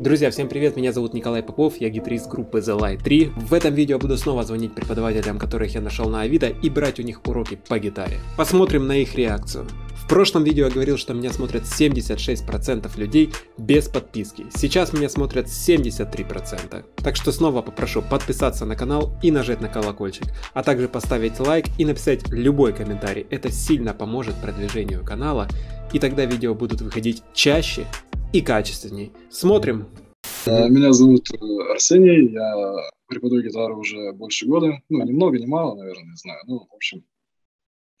Друзья, всем привет, меня зовут Николай Попов, я гитарист группы The Light 3. В этом видео буду снова звонить преподавателям, которых я нашел на Авито, и брать у них уроки по гитаре. Посмотрим на их реакцию. В прошлом видео я говорил, что меня смотрят 76% людей без подписки. Сейчас меня смотрят 73%. Так что снова попрошу подписаться на канал и нажать на колокольчик, а также поставить лайк и написать любой комментарий. Это сильно поможет продвижению канала, и тогда видео будут выходить чаще и качественней. Смотрим. Меня зовут Арсений, я преподаю гитару уже больше года. Ну, ни много, ни мало, наверное, не знаю. Ну, в общем,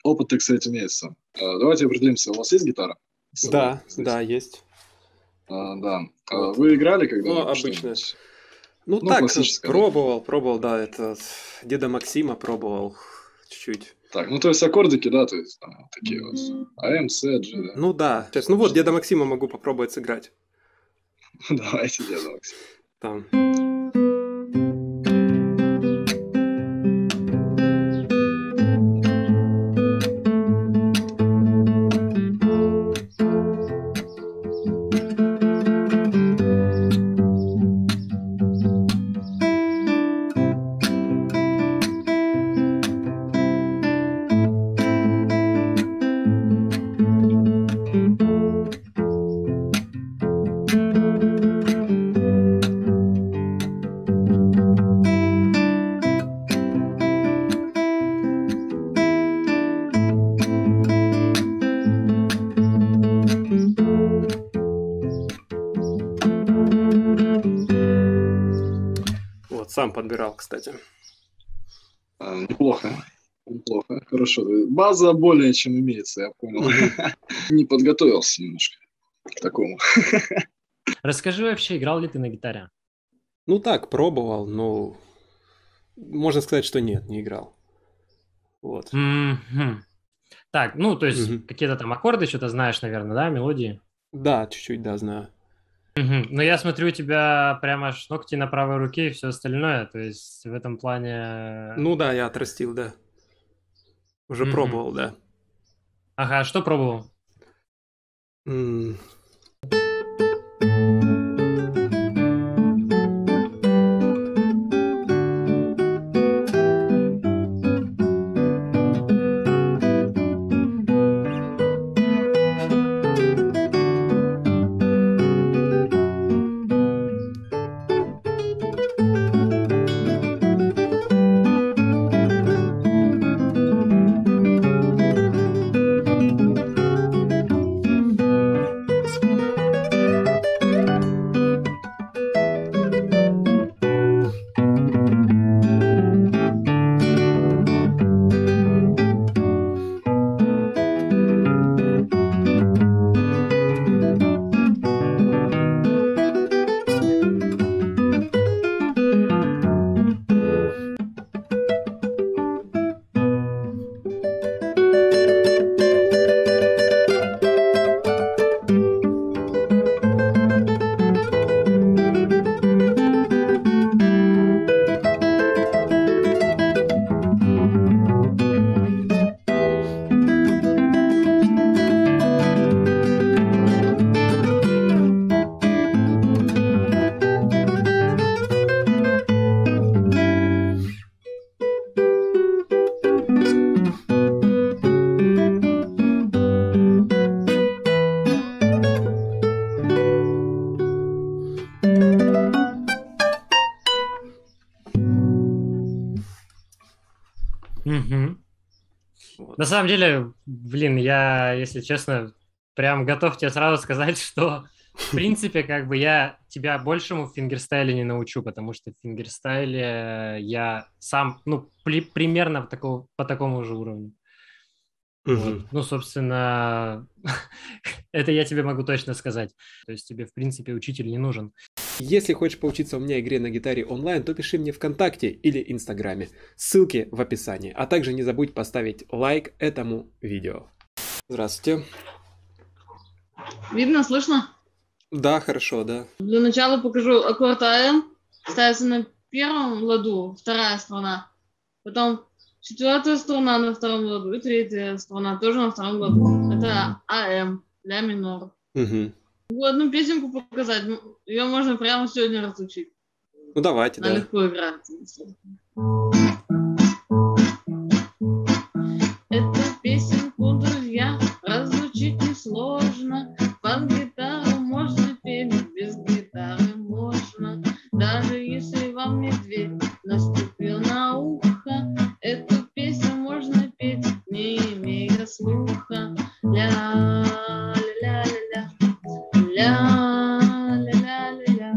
опыт, так сказать, имеется. Давайте определимся, у вас есть гитара? Да, да, есть. Да. Вот. Вы играли когда-нибудь? Ну, обычно. Ну, так, пробовал, да, это деда Максима пробовал чуть-чуть. Так, ну то есть аккордики, да, то есть там, такие вот, А, М, С, G, да? Ну да, сейчас, ну вот, деда Максима могу попробовать сыграть. Давайте деда Максима. Там. Сам подбирал, кстати. Неплохо. Неплохо. Хорошо. База более чем имеется, я понял. Не подготовился немножко к такому. Расскажи вообще, играл ли ты на гитаре? Ну так, пробовал, но можно сказать, что нет, не играл. Вот. Так, ну то есть какие-то там аккорды, что-то знаешь, наверное, да, мелодии? Да, чуть-чуть, да, знаю. Но я смотрю, у тебя прямо аж ногти на правой руке и все остальное, то есть в этом плане... Ну да, я отрастил, да. Уже пробовал, да. Ага, что пробовал? Вот. На самом деле, блин, я, если честно, прям готов тебе сразу сказать, что, в принципе, как бы я тебя большему в фингерстайле не научу, потому что в фингерстайле я сам, ну, примерно по такому же уровню. Вот. Ну, собственно, это я тебе могу точно сказать. То есть тебе, в принципе, учитель не нужен. Если хочешь поучиться у меня игре на гитаре онлайн, то пиши мне ВКонтакте или Инстаграме. Ссылки в описании. А также не забудь поставить лайк этому видео. Здравствуйте. Видно, слышно? Да, хорошо, да. Для начала покажу аккорд АМ. Ставится на первом ладу, вторая струна. Потом четвертая струна на втором ладу и третья струна тоже на втором ладу. Это АМ, ля минор. Угу. Одну песенку показать, ее можно прямо сегодня разучить. Ну давайте, да. Она легко играет. Эту песенку, друзья, разучить несложно. Под гитару можно петь, без гитары можно. Даже если вам медведь наступил на ухо, эту песню можно петь, не имея слуха. Ля-ля-ля-ля-ля. Ля-ля-ля-ля-ля.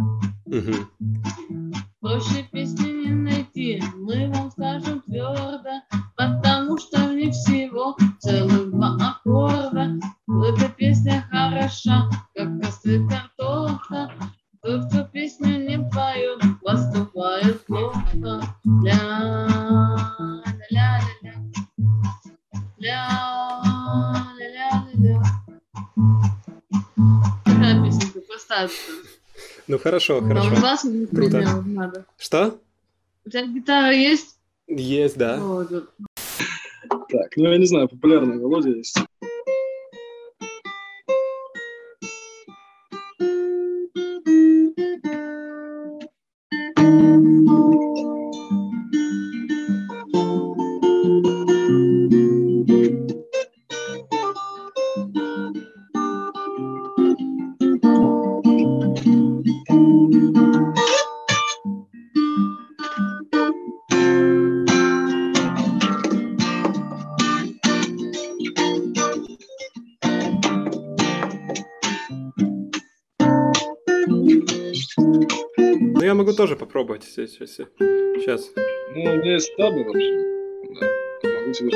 Проще песни не найти, мы вам скажем твердо, потому что в ней всего целых 2 аккорда. Эта песня хороша, как косты картоха. Тот, кто песню не поет, поступает плохо. Ля-ля-ля-ля-ля. Ля-ля-ля-ля-ля. Какая песенка? Поставь-то. Ну хорошо, хорошо. У вас круто. Надо. Что? У тебя гитара есть? Есть, да. Вот. Так, ну я не знаю, популярная мелодия есть. Тоже попробовать сейчас. Ну, у меня есть табы вообще. Да, могу тебе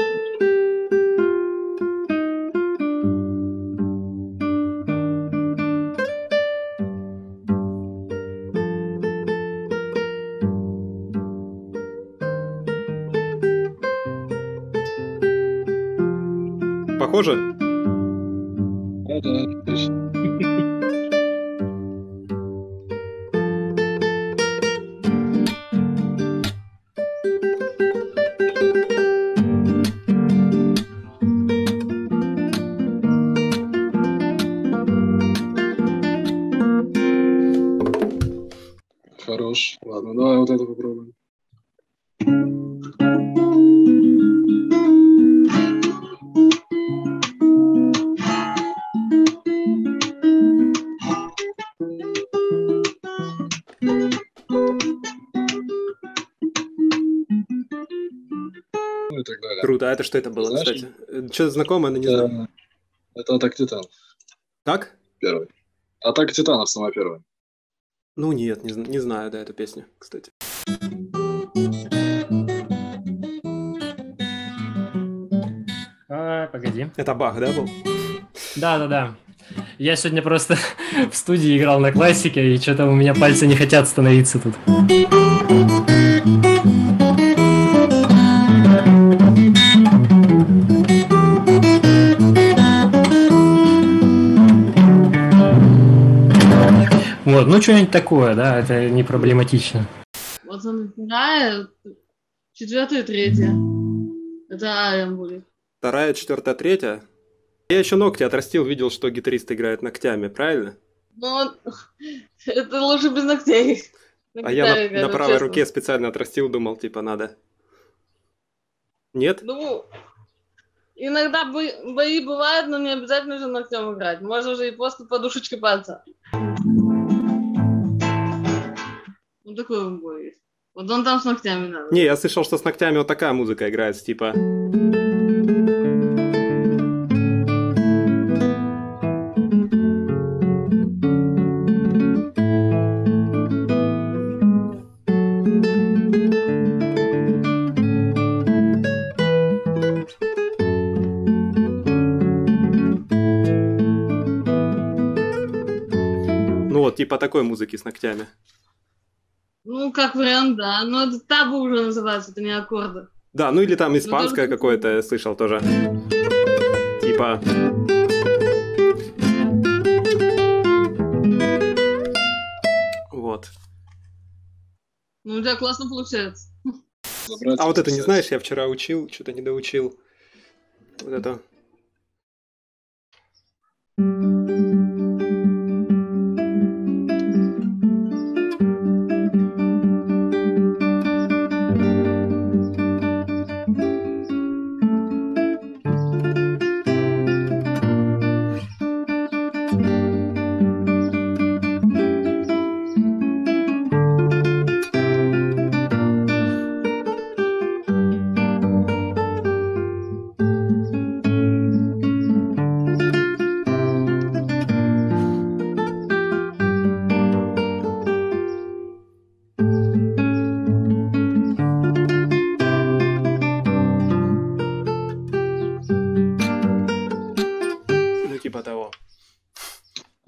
сказать. Похоже? Да, точно. Ладно, давай вот это попробуем. Ну и так далее. Круто. А это что это было, знаешь, кстати? Что-то знакомое, но не знаю. Это Атака Титанов. Как? Первый. Атака Титанов самая первая. Ну нет, не знаю, да, эту песню, кстати. Погоди. Это Бах, да, был? Да. Я сегодня просто в студии играл на классике, и что-то у меня пальцы не хотят становиться тут. Вот, ну что-нибудь такое, да, это не проблематично. Вот она 2, 4, 3. Это Арем будет. 2, 4, 3. Я еще ногти отрастил, видел, что гитарист играет ногтями, правильно? Ну, это лучше без ногтей. А я на правой руке специально отрастил, думал, типа, надо. Нет? Ну, иногда бои бывают, но не обязательно же ногтем играть. Можно же и просто подушечкой пальца. Вот такой он бой есть. Вот он там с ногтями надо. Не, я слышал, что с ногтями вот такая музыка играется, типа... Ну вот, типа такой музыки с ногтями. Ну, как вариант, да. Но это табу уже называется, это не аккорды. Да, ну или там испанское какое-то, я слышал тоже. Типа... Вот. Ну, у тебя классно получается. А вот это не знаешь, я вчера учил, что-то не доучил. Вот это...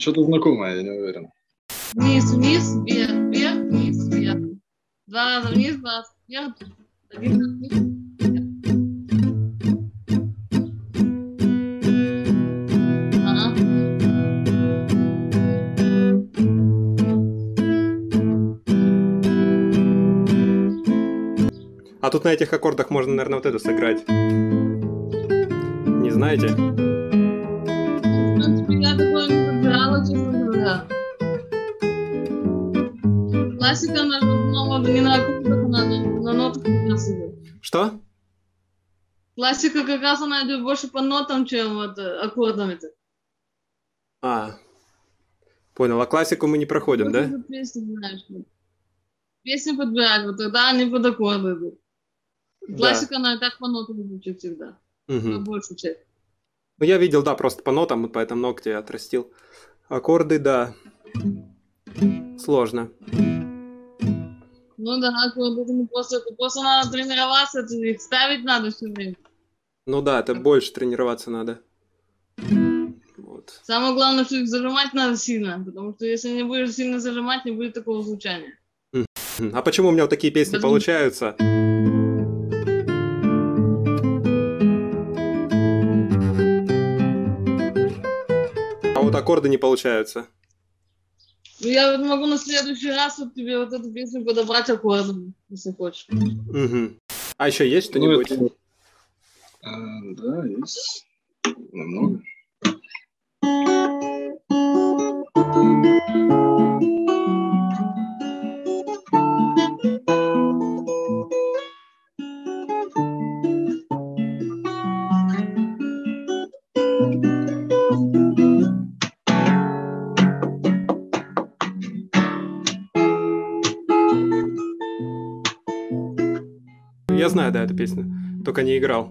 Что-то знакомое, я не уверен. Вниз, вниз, вверх, вверх, вниз, вверх. Два раза вниз, два раза вверх. Один раз вниз. А тут на этих аккордах можно, наверное, вот это сыграть. Не знаете? Я такое не подбирала, честно говоря. Классика, она же не на аккордах, она на нотах как раз идет. Что? Классика как раз она идет больше по нотам, чем вот аккордами-то. А, понял. А классику мы не проходим, да? Песни подбирать, вот тогда они под аккорды идут. Классика, да. Она и так по нотам звучит всегда. Угу. Большую часть. Ну, я видел, да, просто по нотам, вот поэтому ногти отрастил. Аккорды, да. Сложно. Ну да, аккорды, просто надо тренироваться, их ставить надо все время. Ну да, это больше тренироваться надо. Вот. Самое главное, что их зажимать надо сильно, потому что если не будешь сильно зажимать, не будет такого звучания. А почему у меня вот такие песни получаются? А вот аккорды не получаются. Я вот могу на следующий раз вот тебе вот эту песню подобрать аккордом, если хочешь. Угу. А еще есть что-нибудь? Ну, это... да, есть. Намного. Я знаю, да, эту песню, только не играл.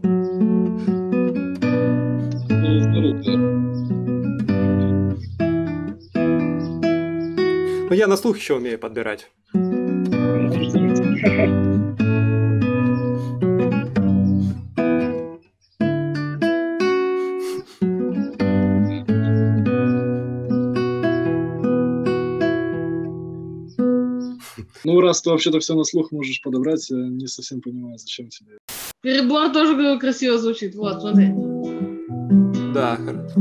Но я на слух еще умею подбирать. Ну, раз ты вообще-то все на слух можешь подобрать, я не совсем понимаю, зачем тебе. Перебор тоже, говорю, красиво звучит. Вот, смотри. Да, хорошо.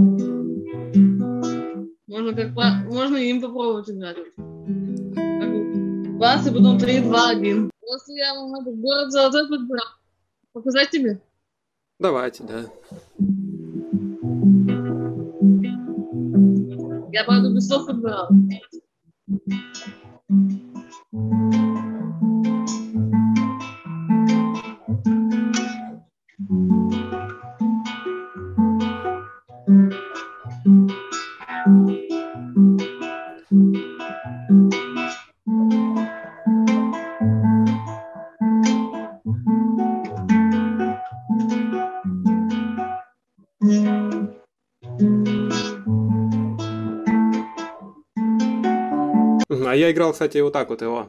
Можно им попробовать играть. Бас, и потом 3, 2, 1. Просто я могу город золотой подбирать. Показать тебе? Давайте, да. Я, правда, без слов подбирал. А я играл, кстати, вот так вот его.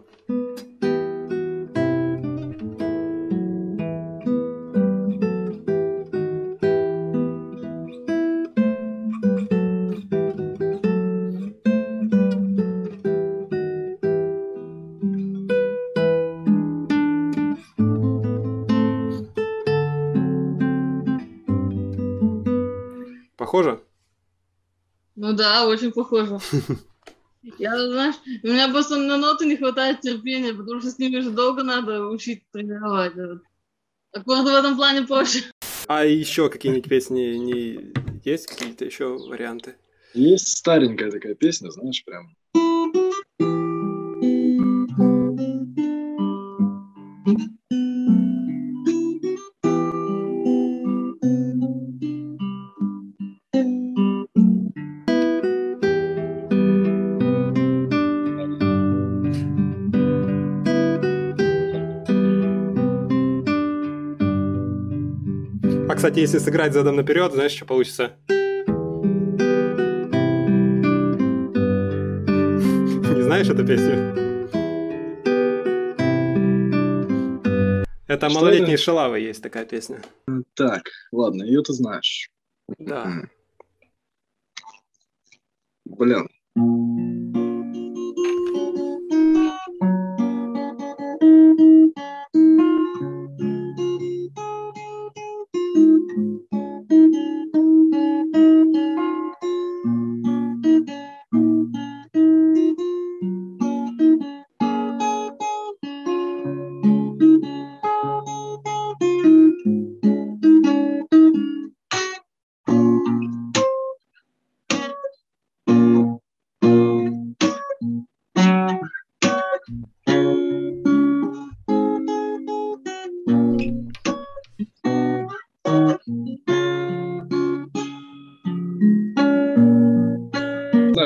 Похоже? Ну да, очень похоже. Я, знаешь, у меня просто на ноты не хватает терпения, потому что с ними же долго надо учить, тренировать. Аккорды в этом плане проще. А еще какие-нибудь песни не есть? Какие-то еще варианты? Есть старенькая такая песня, знаешь, прям. Кстати, если сыграть задом наперед, знаешь, что получится? Не знаешь эту песню? Это что «Малолетние это? Шалавы» есть такая песня. Так, ладно, ее ты знаешь. Да. Блин.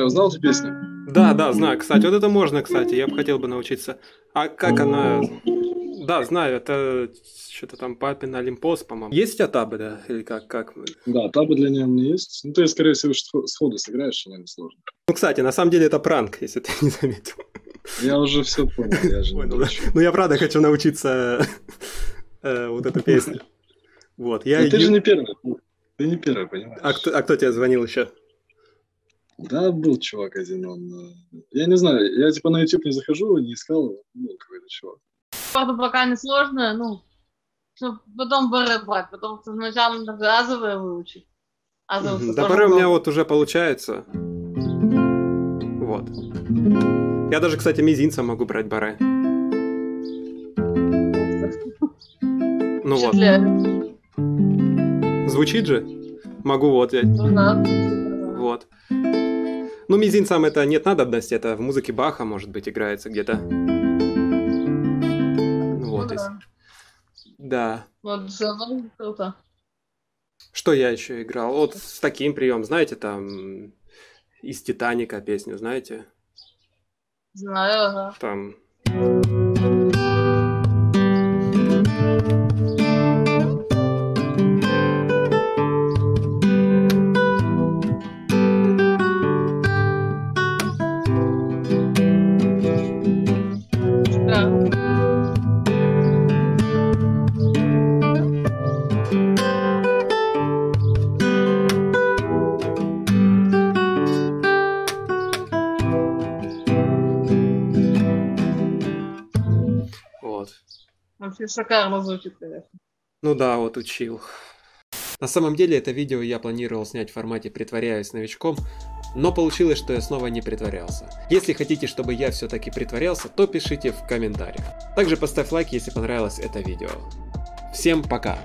Знал эту песню? Да, да, знаю. Кстати, вот это можно, кстати. Я бы хотел бы научиться. А как она... Да, знаю. Это что-то там папин Олимпос, по-моему. Есть у тебя табы, да? Или как? Да, табы для нее у меня есть. Ну, ты, скорее всего, сходу сыграешь, она несложно. Ну, кстати, на самом деле это пранк, если ты не заметил. Я уже все понял. Я же понял, да? Ну, я правда хочу научиться вот эту песню. Вот. Ты же не первый. Ты не первый, понимаешь? А кто тебе звонил еще? Да, был чувак один, он... Я не знаю, я типа на YouTube не захожу, не искал его, был какой-то чувак. Пока не сложно, ну, чтобы потом бары брать, потому что сначала надо азовые выучить. Да, бары у меня вот уже получается. Вот. Я даже, кстати, мизинцем могу брать бары. Ну вот. Звучит же? Могу вот взять. Вот. Ну, мизинцам это нет надобности, это в музыке Баха, может быть, играется где-то. Вот. Да. Да. Вот, круто. Что я еще играл? Вот с таким приемом, знаете, там из Титаника песню, знаете? Знаю, ага. Там. Шикарно звучит, конечно. Ну да, вот учил. На самом деле это видео я планировал снять в формате «Притворяюсь новичком», но получилось, что я снова не притворялся. Если хотите, чтобы я все-таки притворялся, то пишите в комментариях. Также поставь лайк, если понравилось это видео. Всем пока!